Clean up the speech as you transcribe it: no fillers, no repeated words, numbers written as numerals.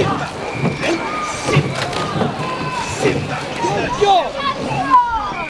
Simba! Simba! Simba! Simba!